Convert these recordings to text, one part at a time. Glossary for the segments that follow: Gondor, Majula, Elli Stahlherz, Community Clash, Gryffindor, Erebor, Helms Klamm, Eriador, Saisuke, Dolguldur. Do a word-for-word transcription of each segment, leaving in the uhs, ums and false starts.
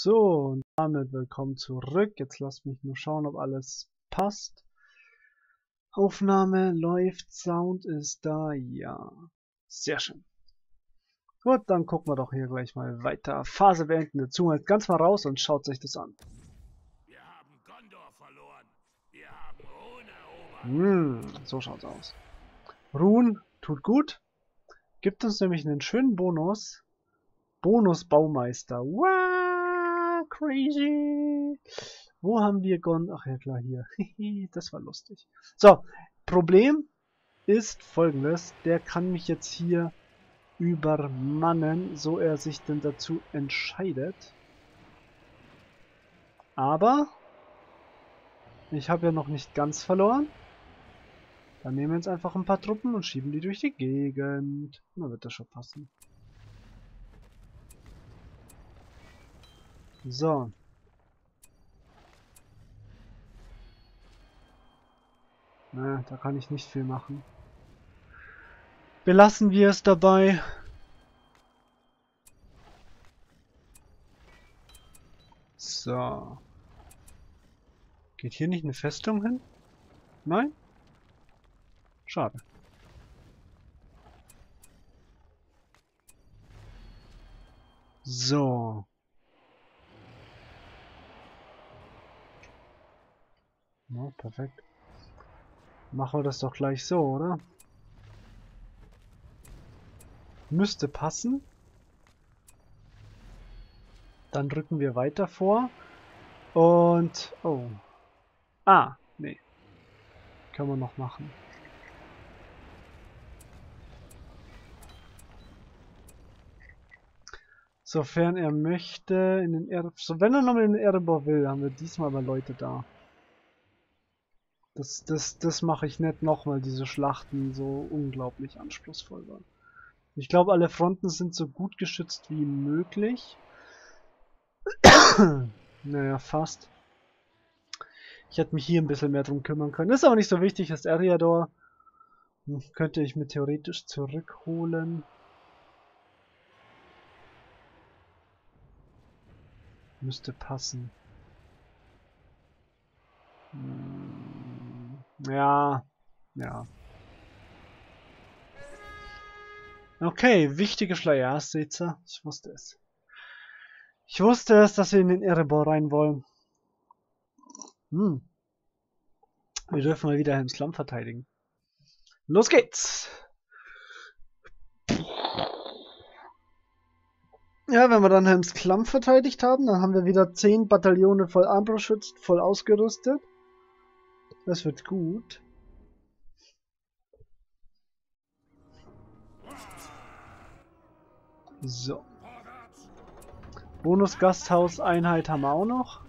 So, und damit willkommen zurück. Jetzt lasst mich nur schauen, ob alles passt. Aufnahme läuft, Sound ist da, ja. Sehr schön. Gut, dann gucken wir doch hier gleich mal weiter. Phase beenden, der Zunge halt ganz mal raus und schaut sich das an. Wir haben Gondor verloren. Wir haben Ruhn erobert. Mmh, so schaut's aus. Ruhn tut gut. Gibt uns nämlich einen schönen Bonus. Bonus Baumeister. Wow, crazy. Wo haben wir Gon... Ach ja, klar, hier. Das war lustig. So, Problem ist folgendes. Der kann mich jetzt hier übermannen, so er sich denn dazu entscheidet. Aber ich habe ja noch nicht ganz verloren. Dann nehmen wir jetzt einfach ein paar Truppen und schieben die durch die Gegend. Na, wird das schon passen. So. Na, da kann ich nicht viel machen. Belassen wir es dabei. So. Geht hier nicht eine Festung hin? Nein? Schade. So. Na, perfekt. Machen wir das doch gleich so, oder? Müsste passen. Dann rücken wir weiter vor. Und... Oh. Ah, nee. Können wir noch machen. Sofern er möchte, in den Erebor... So, wenn er nochmal in den Erebor will, haben wir diesmal aber Leute da. Das, das, das mache ich nicht nochmal, diese Schlachten so unglaublich anspruchsvoll waren. Ich glaube, alle Fronten sind so gut geschützt wie möglich. Naja, fast. Ich hätte mich hier ein bisschen mehr drum kümmern können. Ist aber nicht so wichtig, ist Eriador. Könnte ich mir theoretisch zurückholen. Müsste passen. Ja, ja. Okay, wichtige Schleier, ja, seht's ihr? Ich wusste es. Ich wusste es, dass wir in den Erebor rein wollen. Hm. Wir dürfen mal wieder Helms Klamm verteidigen. Los geht's! Ja, wenn wir dann Helms Klamm verteidigt haben, dann haben wir wieder zehn Bataillone voll armbrustschützt, voll ausgerüstet. Das wird gut. So. Bonus Gasthauseinheit haben wir auch noch.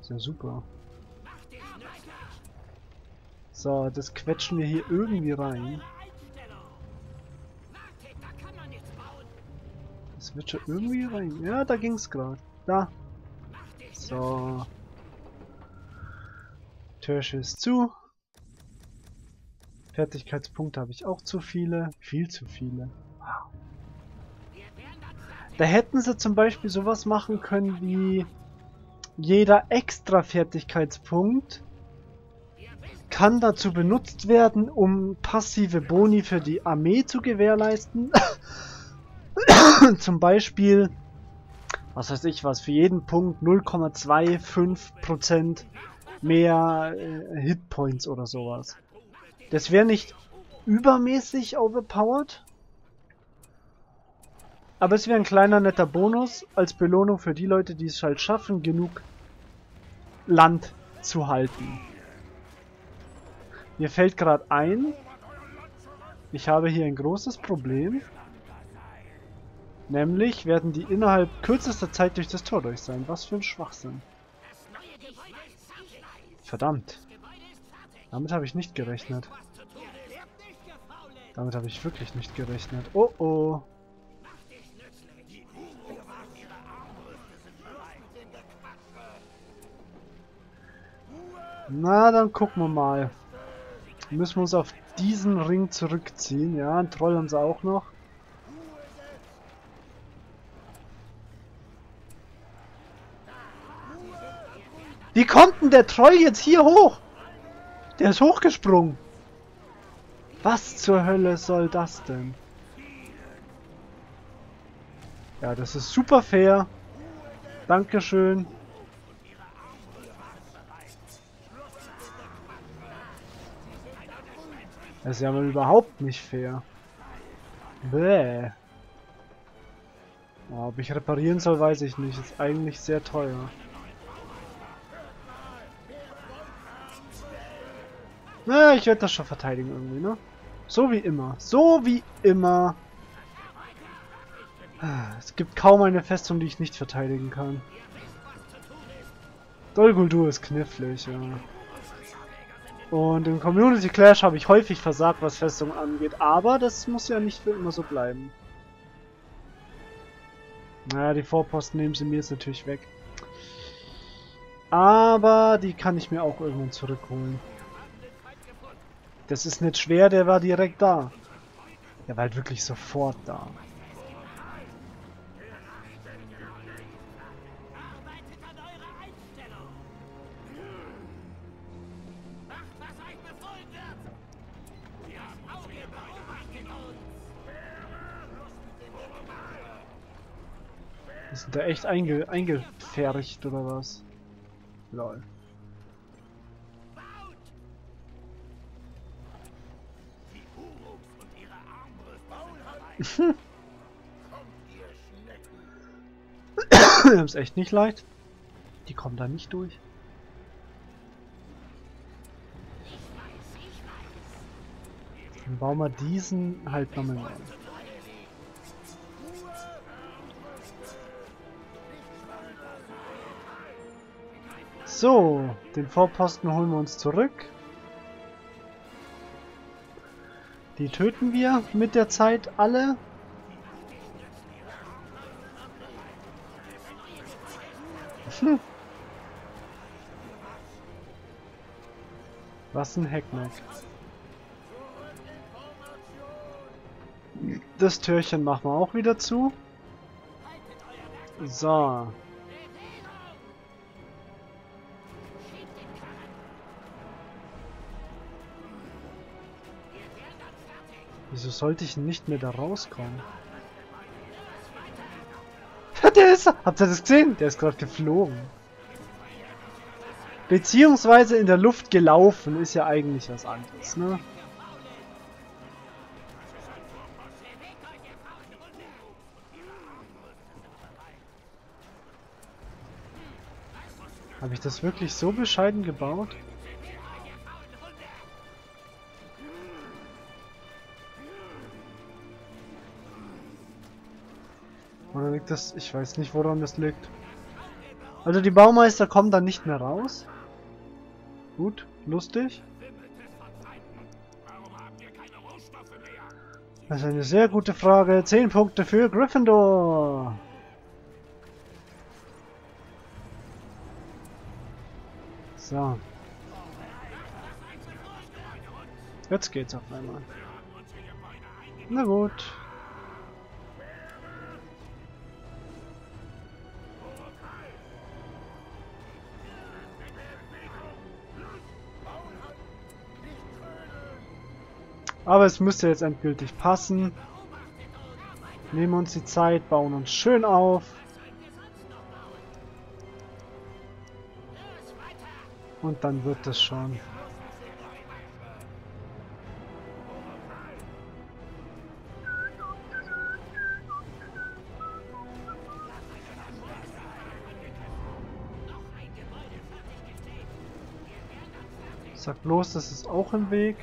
Ist ja super. So, das quetschen wir hier irgendwie rein. Das wird schon irgendwie rein. Ja, da ging's gerade. Da. So. Türsche ist zu. Fertigkeitspunkte habe ich auch zu viele. Viel zu viele. Wow. Da hätten sie zum Beispiel sowas machen können wie jeder extra Fertigkeitspunkt kann dazu benutzt werden, um passive Boni für die Armee zu gewährleisten. Zum Beispiel, was weiß ich was, für jeden Punkt null Komma fünfundzwanzig Prozent mehr äh, Hitpoints oder sowas. Das wäre nicht übermäßig overpowered, aber es wäre ein kleiner netter Bonus als Belohnung für die Leute, die es halt schaffen, genug Land zu halten. Mir fällt gerade ein, ich habe hier ein großes Problem. Nämlich werden die innerhalb kürzester Zeit durch das Tor durch sein. Was für ein Schwachsinn. Verdammt. Damit habe ich nicht gerechnet. Damit habe ich wirklich nicht gerechnet. Oh oh. Na, dann gucken wir mal. Müssen wir uns auf diesen Ring zurückziehen. Ja, einen Troll haben sie auch noch. Wie kommt denn der Troll jetzt hier hoch? Der ist hochgesprungen. Was zur Hölle soll das denn? Ja, das ist super fair. Dankeschön. Das ist ja mal überhaupt nicht fair. Bäh. Ob ich reparieren soll, weiß ich nicht. Ist eigentlich sehr teuer. Na, ich werde das schon verteidigen irgendwie, ne? So wie immer. So wie immer. Es gibt kaum eine Festung, die ich nicht verteidigen kann. Dolguldur ist knifflig, ja. Und im Community Clash habe ich häufig versagt, was Festung angeht. Aber das muss ja nicht für immer so bleiben. Naja, die Vorposten nehmen sie mir jetzt natürlich weg. Aber die kann ich mir auch irgendwann zurückholen. Das ist nicht schwer, der war direkt da. Der war halt wirklich sofort da. Sind da echt einge eingefärbt oder was? Lol. Wir haben es echt nicht leicht. Die kommen da nicht durch. Dann bauen wir diesen halt nochmal rein. So, den Vorposten holen wir uns zurück. Die töten wir mit der Zeit alle. Hm. Was ein Heckmeck. Das Türchen machen wir auch wieder zu. So. Wieso sollte ich nicht mehr da rauskommen? Der ist... Habt ihr das gesehen? Der ist gerade geflogen. Beziehungsweise in der Luft gelaufen ist ja eigentlich was anderes, ne? Habe ich das wirklich so bescheiden gebaut? Oder liegt das? Ich weiß nicht, woran das liegt. Also die Baumeister kommen dann nicht mehr raus. Gut, lustig. Das ist eine sehr gute Frage. zehn Punkte für Gryffindor. So. Jetzt geht's auf einmal. Na gut. Aber es müsste jetzt endgültig passen. Nehmen uns die Zeit, bauen uns schön auf. Und dann wird das schon. Sag bloß, das ist auch im Weg.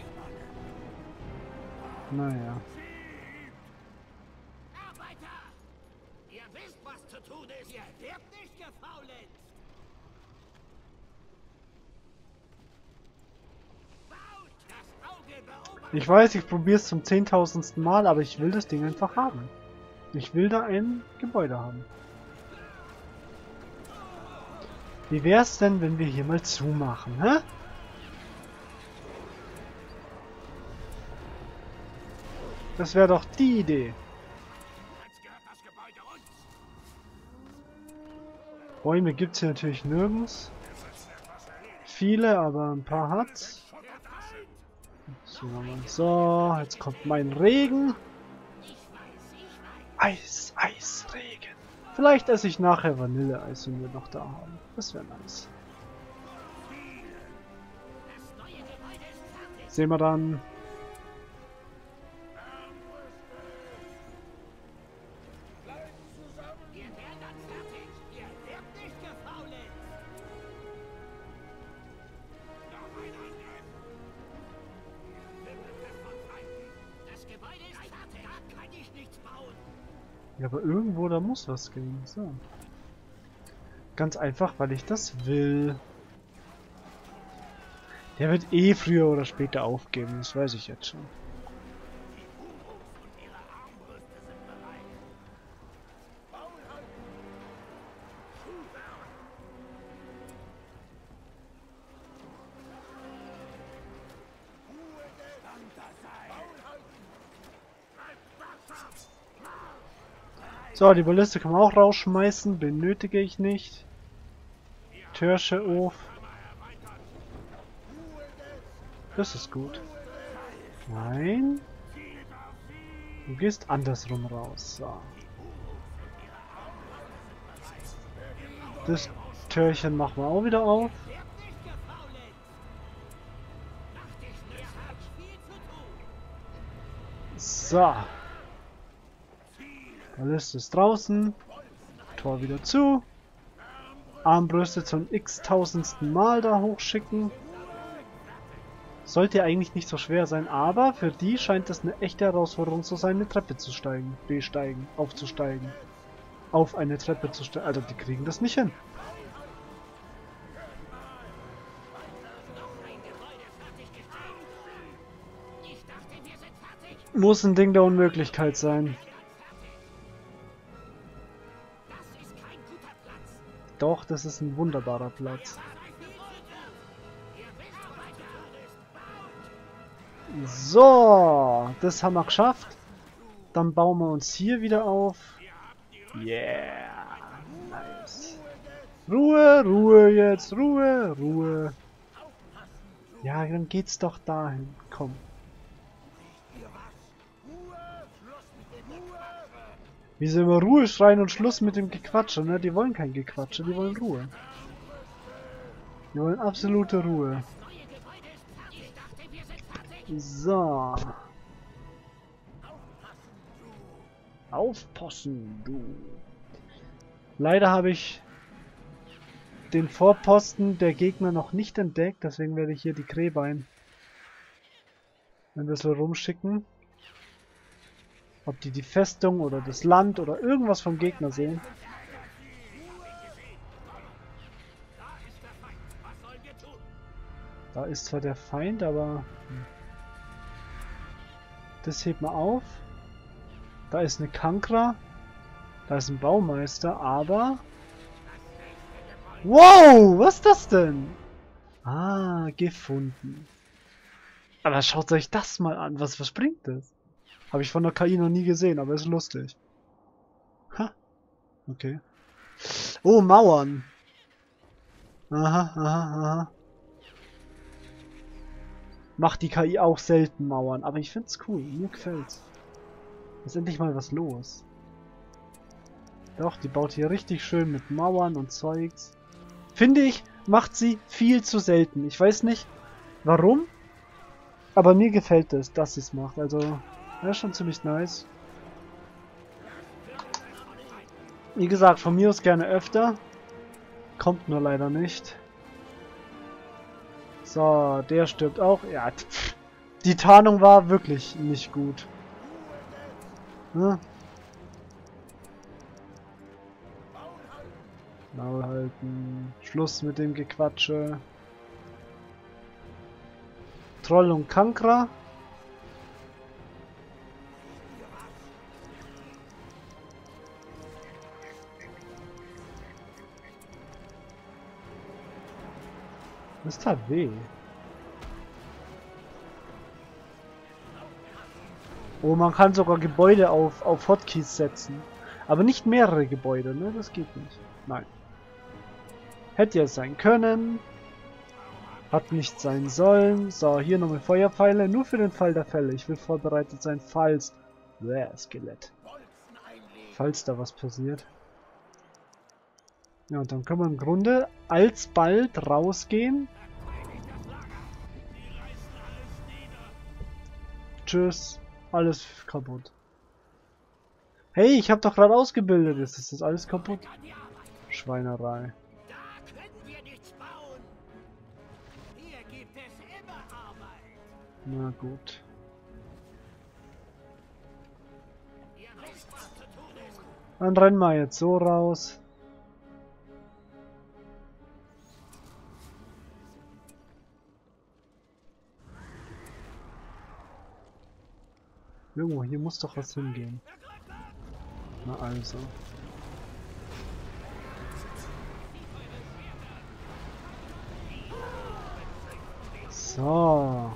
Naja. Ich weiß, ich probiere es zum zehntausendsten Mal, aber ich will das Ding einfach haben. Ich will da ein Gebäude haben. Wie wäre es denn, wenn wir hier mal zumachen, hä? Das wäre doch die Idee. Bäume gibt es hier natürlich nirgends. viele, aber ein paar hat. So, so, jetzt kommt mein Regen. Eis, Eisregen. Vielleicht esse ich nachher Vanilleeis, wenn wir noch da haben. Das wäre nice. Sehen wir dann. Ja, aber irgendwo da muss was gehen. So. Ganz einfach, weil ich das will. Der wird eh früher oder später aufgeben, das weiß ich jetzt schon. So, die Balliste kann man auch rausschmeißen, benötige ich nicht. Törscheof. Das ist gut. Nein. Du gehst andersrum raus. So. Das Türchen machen wir auch wieder auf. So. Balliste ist draußen. Tor wieder zu. Armbrüste zum x-tausendsten Mal da hochschicken. Sollte eigentlich nicht so schwer sein, aber für die scheint es eine echte Herausforderung zu sein, eine Treppe zu steigen, besteigen, aufzusteigen. Auf eine Treppe zu steigen. Alter, die kriegen das nicht hin. Muss ein Ding der Unmöglichkeit sein. Doch, das ist ein wunderbarer Platz. So, das haben wir geschafft. Dann bauen wir uns hier wieder auf. Yeah, nice. Ruhe, Ruhe jetzt, Ruhe, Ruhe. Ja, dann geht's doch dahin. Komm. Wie sie immer Ruhe schreien und Schluss mit dem Gequatsche, ne? Die wollen kein Gequatsche, die wollen Ruhe. Die wollen absolute Ruhe. So. Aufpassen, du. Leider habe ich den Vorposten der Gegner noch nicht entdeckt, deswegen werde ich hier die Krähbein ein bisschen rumschicken. Ob die die Festung oder das Land oder irgendwas vom Gegner sehen. Da ist zwar der Feind, aber... Hm. Das hebt man auf. Da ist eine Kankra. Da ist ein Baumeister, aber... Wow, was ist das denn? Ah, gefunden. Aber schaut euch das mal an. Was, was bringt das? Habe ich von der K I noch nie gesehen, aber ist lustig. Ha. Okay. Oh, Mauern. Aha, aha, aha. Macht die K I auch selten Mauern, aber ich find's cool, mir gefällt's. Ist endlich mal was los. Doch, die baut hier richtig schön mit Mauern und Zeugs. Finde ich, macht sie viel zu selten. Ich weiß nicht, warum, aber mir gefällt es, dass sie es macht. Also, ja, schon ziemlich nice. Wie gesagt, von mir aus gerne öfter. Kommt nur leider nicht. So, der stirbt auch. Ja, pff. Die Tarnung war wirklich nicht gut. Hm? Maul halten. Schluss mit dem Gequatsche. Troll und Kankra. Das tat weh. Oh, man kann sogar Gebäude auf, auf Hotkeys setzen. Aber nicht mehrere Gebäude, ne? Das geht nicht. Nein. Hätte ja sein können. Hat nicht sein sollen. So, hier nochmal Feuerpfeile. Nur für den Fall der Fälle. Ich will vorbereitet sein, falls... Bäh, Skelett. Falls da was passiert. Ja, und dann können wir im Grunde alsbald rausgehen. Tschüss. Alles kaputt. Hey, ich habe doch gerade ausgebildet. Ist das jetzt alles kaputt? Schweinerei. Na gut. Dann rennen wir jetzt so raus. Irgendwo, hier muss doch was hingehen. Na also. So.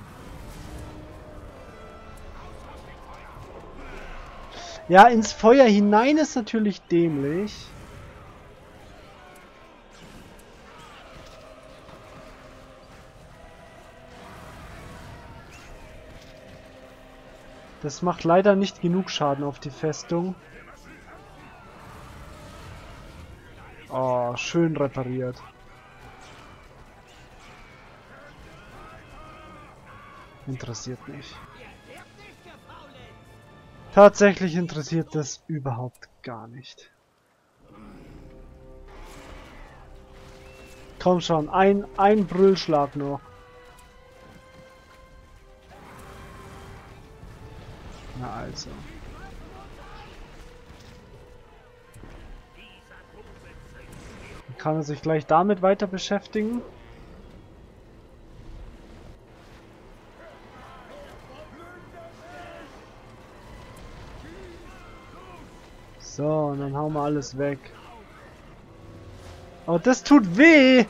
Ja, ins Feuer hinein ist natürlich dämlich. Das macht leider nicht genug Schaden auf die Festung. Oh, schön repariert. Interessiert mich. Tatsächlich interessiert das überhaupt gar nicht. Komm schon, ein, ein Brüllschlag noch. Na also. Dann kann er sich gleich damit weiter beschäftigen. So, und dann hauen wir alles weg. Oh, das tut weh!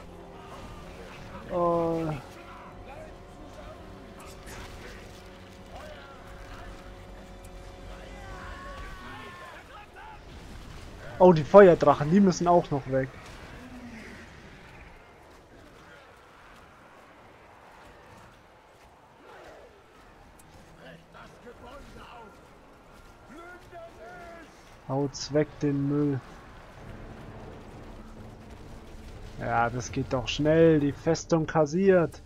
Oh. Oh, die Feuerdrachen, die müssen auch noch weg. Haut's weg, den Müll. Ja, das geht doch schnell. Die Festung kassiert.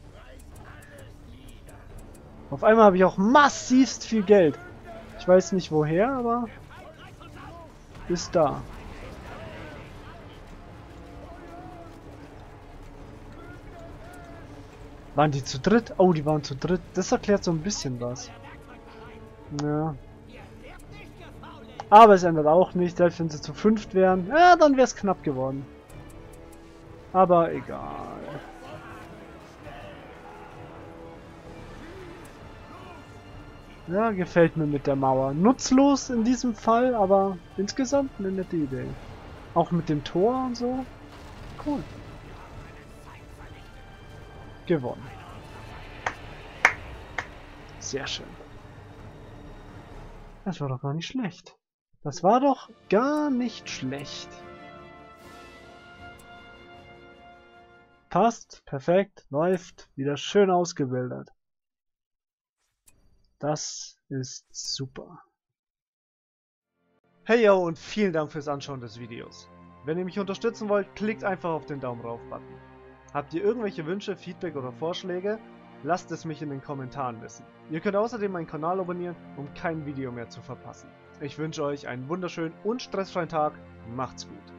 Auf einmal habe ich auch massivst viel Geld. Ich weiß nicht woher, aber... ist da. Waren die zu dritt? Oh, die waren zu dritt. Das erklärt so ein bisschen was. Ja. Aber es ändert auch nicht, selbst wenn sie zu fünft wären. Ja, dann wäre es knapp geworden. Aber egal. Ja, gefällt mir mit der Mauer. Nutzlos in diesem Fall, aber insgesamt eine nette Idee. Auch mit dem Tor und so. Cool. Gewonnen. Sehr schön. Das war doch gar nicht schlecht. Das war doch gar nicht schlecht. Passt, perfekt, läuft, wieder schön ausgebildet. Das ist super. Hey yo und vielen Dank fürs Anschauen des Videos. Wenn ihr mich unterstützen wollt, klickt einfach auf den Daumen rauf Button. Habt ihr irgendwelche Wünsche, Feedback oder Vorschläge? Lasst es mich in den Kommentaren wissen. Ihr könnt außerdem meinen Kanal abonnieren, um kein Video mehr zu verpassen. Ich wünsche euch einen wunderschönen und stressfreien Tag. Macht's gut.